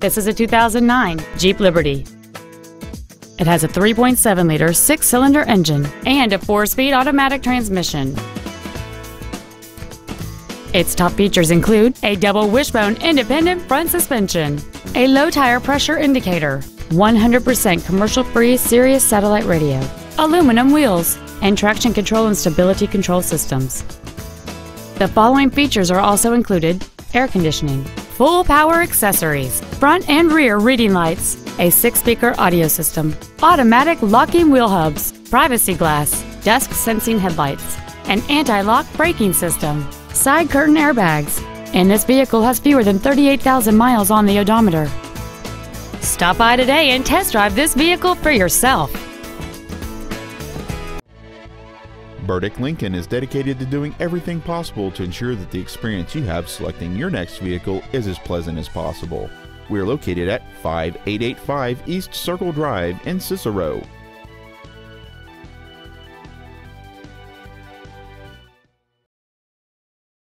This is a 2009 Jeep Liberty. It has a 3.7-liter six-cylinder engine and a 4-speed automatic transmission. Its top features include a double wishbone independent front suspension, a low tire pressure indicator, 100% commercial-free Sirius satellite radio, aluminum wheels, and traction control and stability control systems. The following features are also included: air conditioning, full power accessories, front and rear reading lights, a 6-speaker audio system, automatic locking wheel hubs, privacy glass, dusk sensing headlights, an anti-lock braking system, side curtain airbags, and this vehicle has fewer than 38,000 miles on the odometer. Stop by today and test drive this vehicle for yourself. Burdick Lincoln is dedicated to doing everything possible to ensure that the experience you have selecting your next vehicle is as pleasant as possible. We are located at 5885 East Circle Drive in Cicero.